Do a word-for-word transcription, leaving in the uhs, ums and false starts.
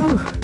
Whew.